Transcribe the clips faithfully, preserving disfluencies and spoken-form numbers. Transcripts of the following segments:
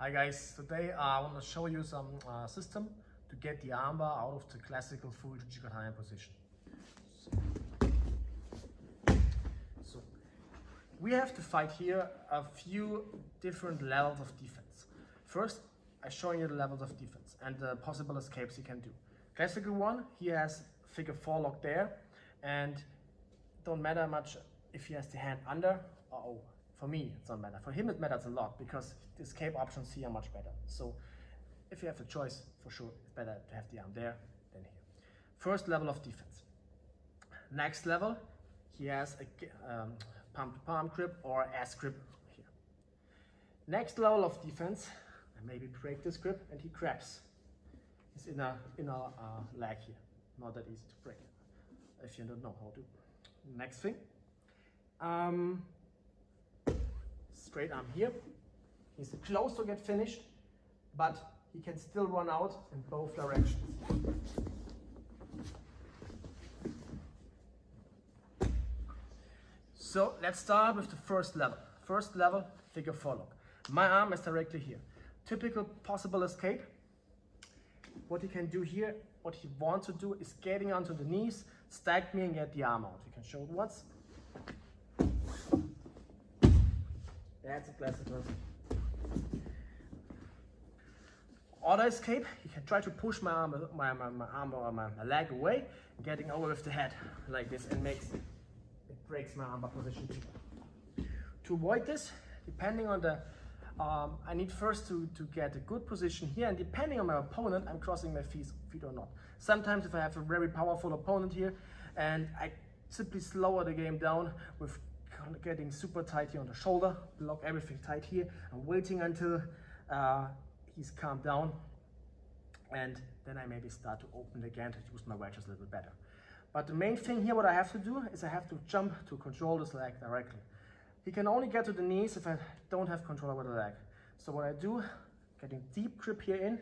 Hi guys, today I want to show you some uh, system to get the armbar out of the classical full Jujikatayan position. So, so we have to fight here a few different levels of defense. First, I'm showing you the levels of defense and the possible escapes he can do. Classical one, he has figure four lock there, and don't matter much if he has the hand under or over. For me, it doesn't matter. For him, it matters a lot because the escape options here are much better. So if you have the choice, for sure, it's better to have the arm there than here. First level of defense. Next level, he has a um, palm-to-palm grip or ass grip here. Next level of defense, I maybe break this grip and he grabs his inner, inner uh, leg here. Not that easy to break it if you don't know how to. Next thing. Um, Straight arm here. He's close to get finished, but he can still run out in both directions. So let's start with the first level. First level, figure four lock. My arm is directly here. Typical possible escape. What he can do here, what he wants to do is getting onto the knees, stack me and get the arm out. You can show it once. That's a classic one. Auto escape, he can try to push my arm, my, my, my arm or my, my leg away, getting over with the head like this, and makes it breaks my armbar position too. To avoid this, depending on the, um, I need first to, to get a good position here, and depending on my opponent, I'm crossing my feet, feet or not. Sometimes if I have a very powerful opponent here, and I simply slower the game down with getting super tight here on the shoulder, block everything tight here. I'm waiting until uh, he's calmed down, and then I maybe start to open again to use my wedges a little better. But the main thing here, what I have to do is I have to jump to control this leg directly. He can only get to the knees if I don't have control over the leg. So what I do, getting deep grip here in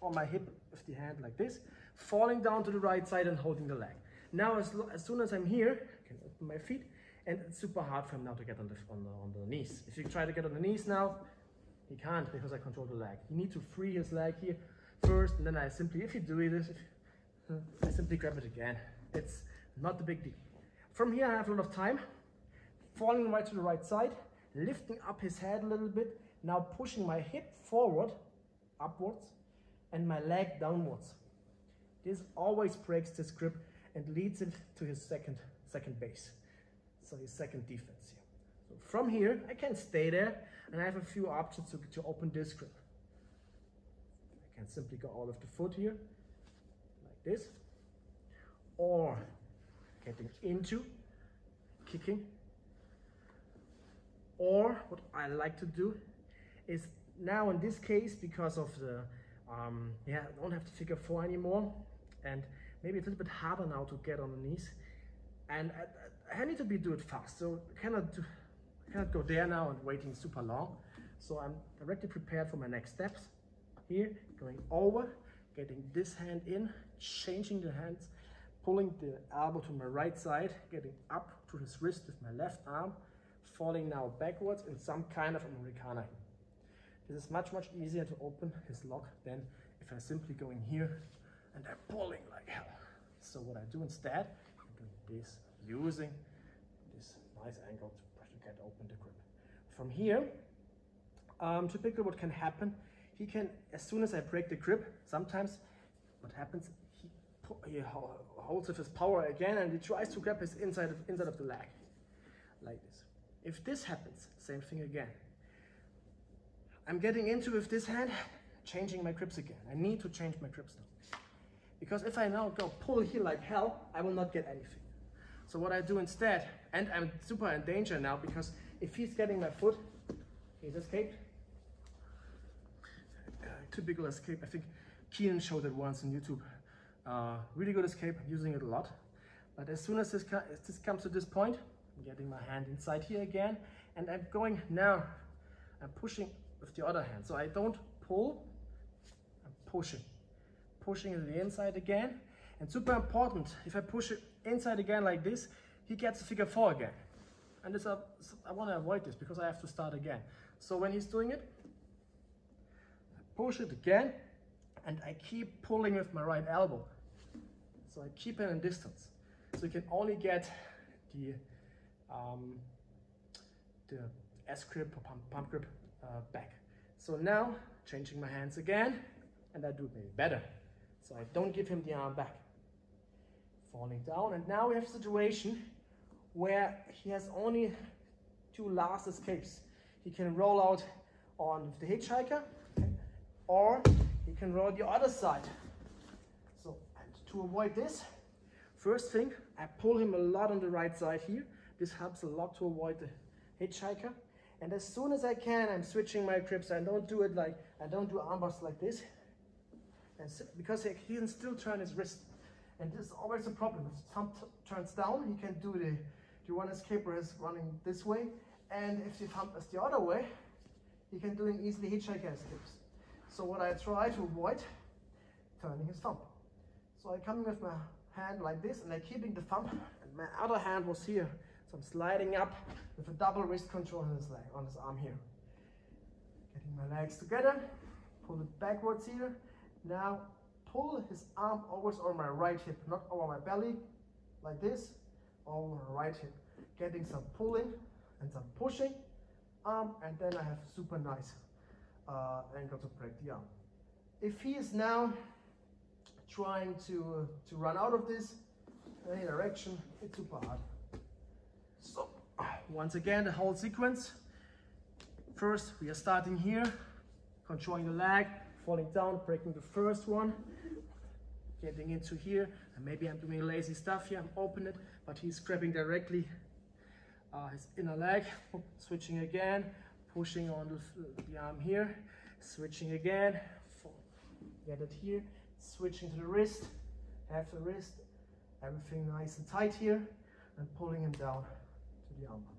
on my hip with the hand like this, falling down to the right side and holding the leg. Now as, as soon as I'm here, I can open my feet. And it's super hard for him now to get on the, on, the, on the knees. If you try to get on the knees now, he can't because I control the leg. You need to free his leg here first, and then I simply, if you do this, I simply grab it again. It's not the big deal. From here, I have a lot of time. Falling right to the right side, lifting up his head a little bit, now pushing my hip forward, upwards, and my leg downwards. This always breaks this grip and leads him to his second, second base. So his second defense here. So from here, I can stay there, and I have a few options to, to open this grip. I can simply go out of the foot here, like this, or getting into, kicking. Or what I like to do is now in this case, because of the, um, yeah, I don't have to figure four anymore, and maybe it's a little bit harder now to get on the knees. And I, I need to be do it fast, so I cannot, do, cannot go there now and waiting super long. So I'm directly prepared for my next steps. Here, going over, getting this hand in, changing the hands, pulling the elbow to my right side, getting up to his wrist with my left arm, falling now backwards in some kind of Americana. This is much, much easier to open his lock than if I simply go in here and I'm pulling like hell. So what I do instead, this, using this nice angle to get open the grip. From here, um, typically what can happen, he can, as soon as I break the grip, sometimes what happens, he, he holds with his power again and he tries to grab his inside of, inside of the leg, like this. If this happens, same thing again. I'm getting into with this hand, changing my grips again. I need to change my grips now. Because if I now go pull here like hell, I will not get anything. So what I do instead, and I'm super in danger now, because if he's getting my foot, he's escaped. Uh, typical escape, I think Keenan showed it once on YouTube. Uh, really good escape, I'm using it a lot. But as soon as this, as this comes to this point, I'm getting my hand inside here again, and I'm going now, I'm pushing with the other hand. So I don't pull, I'm pushing. Pushing it to the inside again, and super important, if I push it inside again like this, he gets a figure four again, and this, I want to avoid this because I have to start again. So when he's doing it, push it again, and I keep pulling with my right elbow. So I keep it in distance. So you can only get the, um, the S grip or pump, pump grip uh, back. So now, changing my hands again, and I do it maybe better. So I don't give him the arm back. Falling down, and now we have a situation where he has only two last escapes. He can roll out on the hitchhiker, or he can roll the other side. So, and to avoid this, first thing, I pull him a lot on the right side here. This helps a lot to avoid the hitchhiker. And as soon as I can, I'm switching my grips. I don't do it like, I don't do armbars like this. And so, because he can still turn his wrist. And this is always a problem. If thumb turns down, he can do the, the one escaper is running this way. And if the thumb is the other way, he can do an easily hitchhiker escapes. So what I try to avoid, turning his thumb. So I come with my hand like this, and I'm keeping the thumb, and my other hand was here. So I'm sliding up with a double wrist control on his leg, on his arm here. Getting my legs together, pull it backwards here. Now pull his arm always on my right hip, not over my belly, like this, over my right hip. Getting some pulling and some pushing arm, and then I have super nice uh, angle to break the arm. If he is now trying to, uh, to run out of this in any direction, it's super hard. So, once again, the whole sequence. First, we are starting here, controlling the leg, falling down, breaking the first one, getting into here, and maybe I'm doing lazy stuff here, I'm open it, but he's grabbing directly uh, his inner leg, switching again, pushing on the, the arm here, switching again, fall, get it here, switching to the wrist, half the wrist, everything nice and tight here, and pulling him down to the arm.